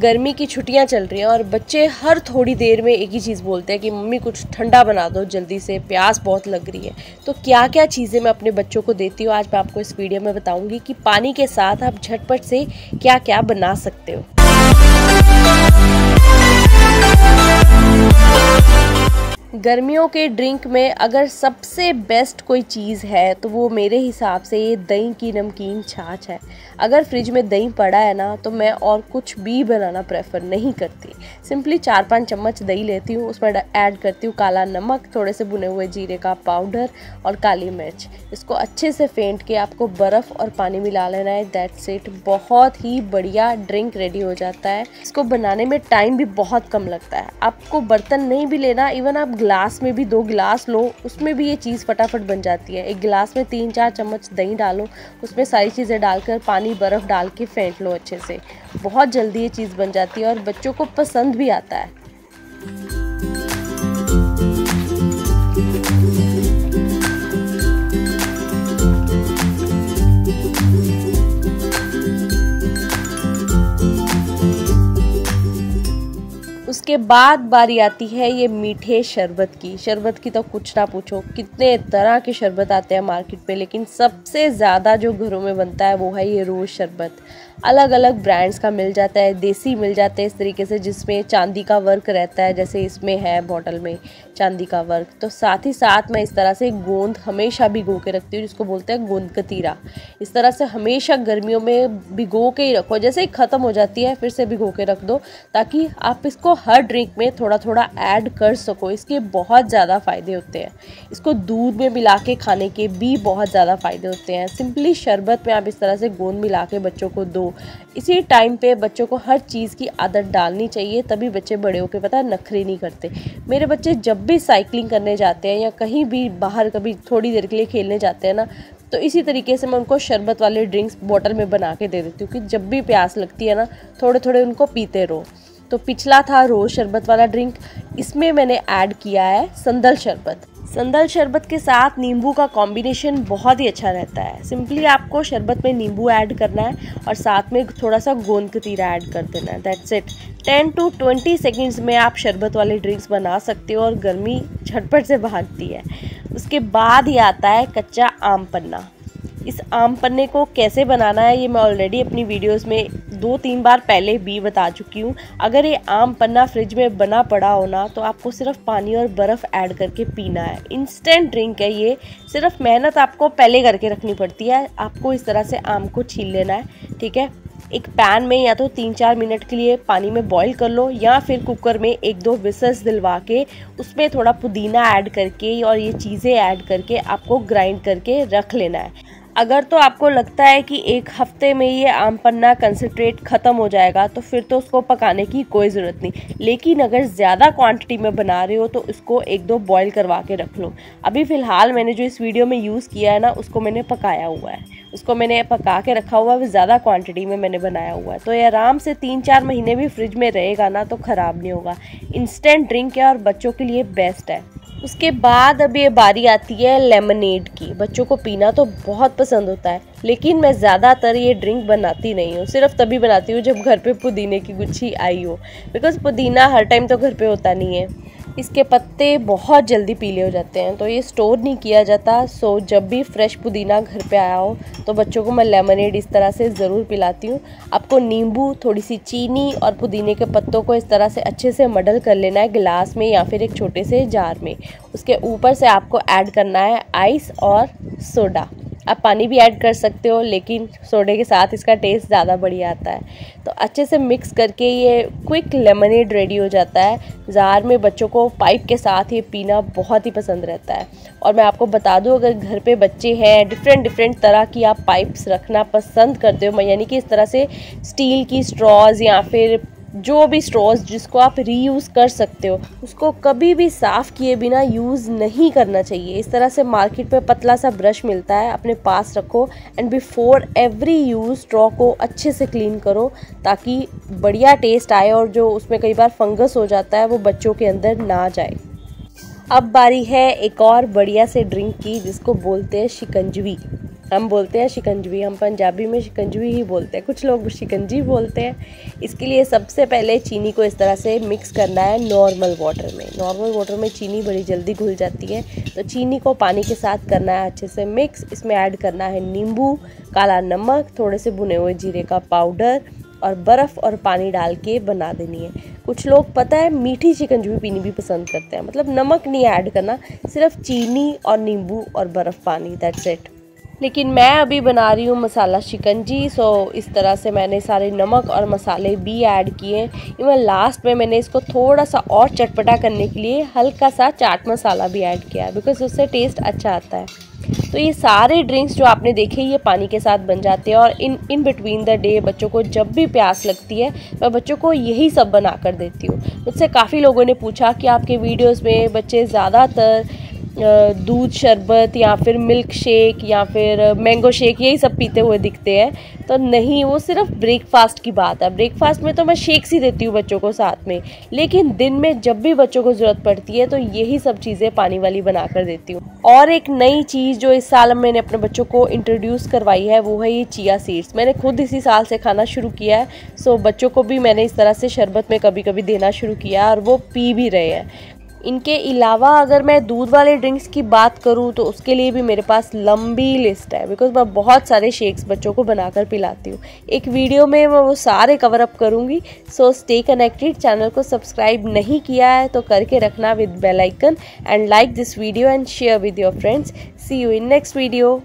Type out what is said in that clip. गर्मी की छुट्टियां चल रही हैं और बच्चे हर थोड़ी देर में एक ही चीज़ बोलते हैं कि मम्मी कुछ ठंडा बना दो जल्दी से, प्यास बहुत लग रही है। तो क्या क्या चीज़ें मैं अपने बच्चों को देती हूँ, आज मैं आपको इस वीडियो में बताऊँगी कि पानी के साथ आप झटपट से क्या क्या बना सकते हो। गर्मियों के ड्रिंक में अगर सबसे बेस्ट कोई चीज़ है तो वो मेरे हिसाब से ये दही की नमकीन छाछ है। अगर फ्रिज में दही पड़ा है ना तो मैं और कुछ भी बनाना प्रेफर नहीं करती, सिंपली 4-5 चम्मच दही लेती हूँ, उसमें ऐड करती हूँ काला नमक, थोड़े से भुने हुए जीरे का पाउडर और काली मिर्च। इसको अच्छे से फेंट के आपको बर्फ़ और पानी मिला लेना है, दैट्स इट। बहुत ही बढ़िया ड्रिंक रेडी हो जाता है। इसको बनाने में टाइम भी बहुत कम लगता है, आपको बर्तन नहीं भी लेना, इवन आप गिलास में भी 2 गिलास लो उसमें भी ये चीज़ फटाफट बन जाती है। एक गिलास में 3-4 चम्मच दही डालो, उसमें सारी चीज़ें डालकर पानी बर्फ़ डाल के फेंट लो अच्छे से, बहुत जल्दी ये चीज़ बन जाती है और बच्चों को पसंद भी आता है। उसके बाद बारी आती है ये मीठे शरबत की। शरबत की तो कुछ ना पूछो, कितने तरह के शरबत आते हैं मार्केट में, लेकिन सबसे ज़्यादा जो घरों में बनता है वो है ये रोज़ शरबत। अलग अलग ब्रांड्स का मिल जाता है, देसी मिल जाते हैं इस तरीके से जिसमें चांदी का वर्क रहता है, जैसे इसमें है बॉटल में चांदी का वर्क। तो साथ ही साथ मैं इस तरह से गोंद हमेशा भिगो के रखती हूँ, जिसको बोलते हैं गोंद कतीरा। इस तरह से हमेशा गर्मियों में भिगो के ही रखो, जैसे ही ख़त्म हो जाती है फिर से भिगो के रख दो, ताकि आप इसको हर ड्रिंक में थोड़ा थोड़ा ऐड कर सको। इसके बहुत ज़्यादा फ़ायदे होते हैं, इसको दूध में मिला के खाने के भी बहुत ज़्यादा फ़ायदे होते हैं। सिंपली शरबत में आप इस तरह से गोंद मिला के बच्चों को दो। इसी टाइम पे बच्चों को हर चीज़ की आदत डालनी चाहिए, तभी बच्चे बड़े होकर पता है नखरे नहीं करते। मेरे बच्चे जब भी साइकिलिंग करने जाते हैं या कहीं भी बाहर कभी थोड़ी देर के लिए खेलने जाते हैं ना, तो इसी तरीके से मैं उनको शरबत वाले ड्रिंक्स बॉटल में बना के दे देती हूँ कि जब भी प्यास लगती है ना थोड़े थोड़े उनको पीते रहो। तो पिछला था रोज़ शरबत वाला ड्रिंक, इसमें मैंने ऐड किया है संदल शरबत। संदल शरबत के साथ नींबू का कॉम्बिनेशन बहुत ही अच्छा रहता है। सिंपली आपको शरबत में नींबू ऐड करना है और साथ में थोड़ा सा गोंद कतीरा ऐड कर देना है, दैट्स इट। 10 से 20 सेकेंड्स में आप शरबत वाले ड्रिंक्स बना सकते हो और गर्मी झटपट से भागती है। उसके बाद ही आता है कच्चा आम पन्ना। इस आम पन्ने को कैसे बनाना है ये मैं ऑलरेडी अपनी वीडियोस में 2-3 बार पहले भी बता चुकी हूँ। अगर ये आम पन्ना फ्रिज में बना पड़ा हो ना तो आपको सिर्फ पानी और बर्फ़ ऐड करके पीना है, इंस्टेंट ड्रिंक है ये। सिर्फ मेहनत आपको पहले करके रखनी पड़ती है। आपको इस तरह से आम को छील लेना है, ठीक है। एक पैन में या तो 3-4 मिनट के लिए पानी में बॉईल कर लो, या फिर कुकर में 1-2 विसल्स दिलवा के उसमें थोड़ा पुदीना ऐड करके और ये चीज़ें ऐड करके आपको ग्राइंड करके रख लेना है। अगर तो आपको लगता है कि 1 हफ्ते में ये आम पन्ना कंसनट्रेट ख़त्म हो जाएगा तो फिर तो उसको पकाने की कोई ज़रूरत नहीं, लेकिन अगर ज़्यादा क्वांटिटी में बना रहे हो तो इसको 1-2 बॉईल करवा के रख लो। अभी फ़िलहाल मैंने जो इस वीडियो में यूज़ किया है ना उसको मैंने पकाया हुआ है, उसको मैंने पका के रखा हुआ है, ज़्यादा क्वांटिटी में मैंने बनाया हुआ है। तो ये आराम से 3-4 महीने भी फ्रिज में रहेगा ना तो ख़राब नहीं होगा। इंस्टेंट ड्रिंक है और बच्चों के लिए बेस्ट है। उसके बाद अब ये बारी आती है लेमनेड की। बच्चों को पीना तो बहुत पसंद होता है, लेकिन मैं ज़्यादातर ये ड्रिंक बनाती नहीं हूँ, सिर्फ तभी बनाती हूँ जब घर पे पुदीने की गुच्छी आई हो, बिकॉज़ पुदीना हर टाइम तो घर पे होता नहीं है। इसके पत्ते बहुत जल्दी पीले हो जाते हैं तो ये स्टोर नहीं किया जाता। सो जब भी फ्रेश पुदीना घर पे आया हो तो बच्चों को मैं लेमनेड इस तरह से ज़रूर पिलाती हूँ। आपको नींबू, थोड़ी सी चीनी और पुदीने के पत्तों को इस तरह से अच्छे से मडल कर लेना है गिलास में या फिर एक छोटे से जार में। उसके ऊपर से आपको ऐड करना है आइस और सोडा। आप पानी भी ऐड कर सकते हो, लेकिन सोडे के साथ इसका टेस्ट ज़्यादा बढ़िया आता है। तो अच्छे से मिक्स करके ये क्विक लेमनेड रेडी हो जाता है। जार में बच्चों को पाइप के साथ ये पीना बहुत ही पसंद रहता है। और मैं आपको बता दूं, अगर घर पे बच्चे हैं, डिफरेंट तरह की आप पाइप्स रखना पसंद करते हो, यानी कि इस तरह से स्टील की स्ट्रॉज या फिर जो भी स्ट्रॉज जिसको आप रीयूज़ कर सकते हो, उसको कभी भी साफ़ किए बिना यूज़ नहीं करना चाहिए। इस तरह से मार्केट में पतला सा ब्रश मिलता है, अपने पास रखो and before every use straw को अच्छे से क्लीन करो ताकि बढ़िया टेस्ट आए और जो उसमें कई बार फंगस हो जाता है वो बच्चों के अंदर ना जाए। अब बारी है एक और बढ़िया से ड्रिंक की, जिसको बोलते हैं शिकंजवी। हम बोलते हैं शिकंजवी, हम पंजाबी में शिकंजवी ही बोलते हैं, कुछ लोग शिकंजी बोलते हैं। इसके लिए सबसे पहले चीनी को इस तरह से मिक्स करना है नॉर्मल वाटर में। नॉर्मल वाटर में चीनी बड़ी जल्दी घुल जाती है, तो चीनी को पानी के साथ करना है अच्छे से मिक्स। इसमें ऐड करना है नींबू, काला नमक, थोड़े से भुने हुए जीरे का पाउडर और बर्फ़ और पानी डाल के बना देनी है। कुछ लोग पता है मीठी शिकंजवी पीनी भी पसंद करते हैं, मतलब नमक नहीं ऐड करना, सिर्फ चीनी और नींबू और बर्फ़ पानी, दैट्स इट। लेकिन मैं अभी बना रही हूँ मसाला शिकंजी, सो इस तरह से मैंने सारे नमक और मसाले भी ऐड किए। इवन लास्ट में मैंने इसको थोड़ा सा और चटपटा करने के लिए हल्का सा चाट मसाला भी ऐड किया है, बिकॉज उससे टेस्ट अच्छा आता है। तो ये सारे ड्रिंक्स जो आपने देखे ये पानी के साथ बन जाते हैं, और इन बिटवीन द डे बच्चों को जब भी प्यास लगती है मैं बच्चों को यही सब बना कर देती हूँ। मुझसे काफ़ी लोगों ने पूछा कि आपके वीडियोस में बच्चे ज़्यादातर दूध शरबत या फिर मिल्क शेक या फिर मैंगो शेक यही सब पीते हुए दिखते हैं, तो नहीं, वो सिर्फ ब्रेकफास्ट की बात है। ब्रेकफास्ट में तो मैं शेक्स ही देती हूँ बच्चों को साथ में, लेकिन दिन में जब भी बच्चों को ज़रूरत पड़ती है तो यही सब चीज़ें पानी वाली बना कर देती हूँ। और एक नई चीज़ जो इस साल मैंने अपने बच्चों को इंट्रोड्यूस करवाई है वो है ये चिया सीड्स। मैंने खुद इसी साल से खाना शुरू किया है, सो बच्चों को भी मैंने इस तरह से शरबत में कभी कभी देना शुरू किया और वो पी भी रहे हैं। इनके अलावा अगर मैं दूध वाले ड्रिंक्स की बात करूं तो उसके लिए भी मेरे पास लंबी लिस्ट है, बिकॉज़ मैं बहुत सारे शेक्स बच्चों को बनाकर पिलाती हूं। एक वीडियो में मैं वो सारे कवर अप करूंगी, सो स्टे कनेक्टेड। चैनल को सब्सक्राइब नहीं किया है तो करके रखना with bell icon, and like this video and share with your friends. See you in next video.